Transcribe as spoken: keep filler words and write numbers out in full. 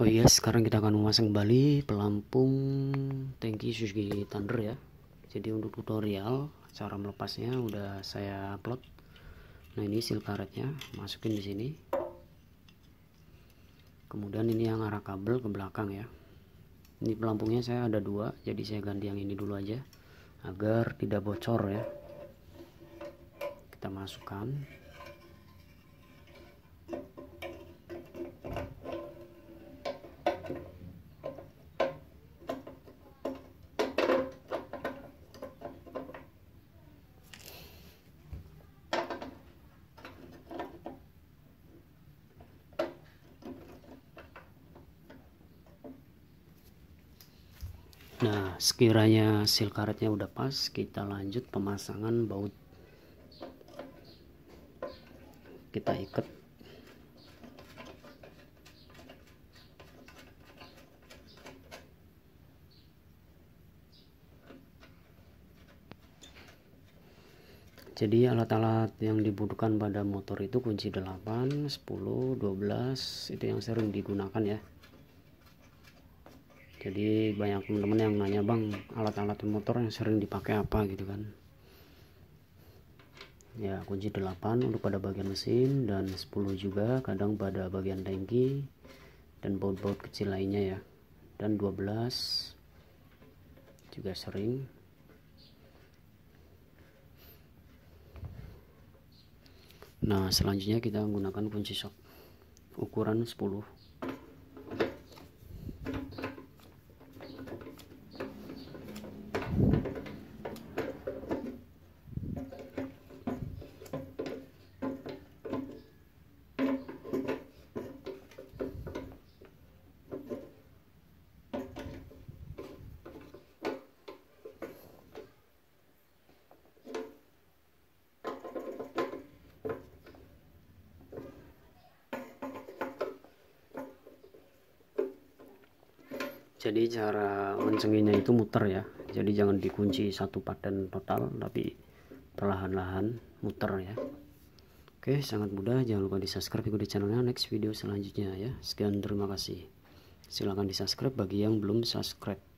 Oh iya, sekarang kita akan memasang kembali pelampung tangki Suzuki Thunder ya. Jadi untuk tutorial cara melepasnya udah saya upload. Nah ini sil karetnya, masukin di sini. Kemudian ini yang arah kabel ke belakang ya. Ini pelampungnya saya ada dua, jadi saya ganti yang ini dulu aja agar tidak bocor ya. Kita masukkan. Nah, sekiranya sil karetnya udah pas, kita lanjut pemasangan baut. Kita ikat. Jadi alat-alat yang dibutuhkan pada motor itu kunci delapan, sepuluh, dua belas, itu yang sering digunakan ya. Jadi banyak teman-teman yang nanya, bang, alat-alat motor yang sering dipakai apa gitu kan ya. Kunci delapan untuk pada bagian mesin, dan sepuluh juga kadang pada bagian tangki dan baut-baut kecil lainnya ya, dan dua belas juga sering. Nah selanjutnya kita menggunakan kunci shock ukuran sepuluh. Jadi cara mencenginya itu muter ya, jadi jangan dikunci satu paten total, tapi perlahan-lahan muter ya. Oke, sangat mudah. Jangan lupa di subscribe, ikuti channelnya, next video selanjutnya ya. Sekian, terima kasih. Silahkan di subscribe bagi yang belum subscribe.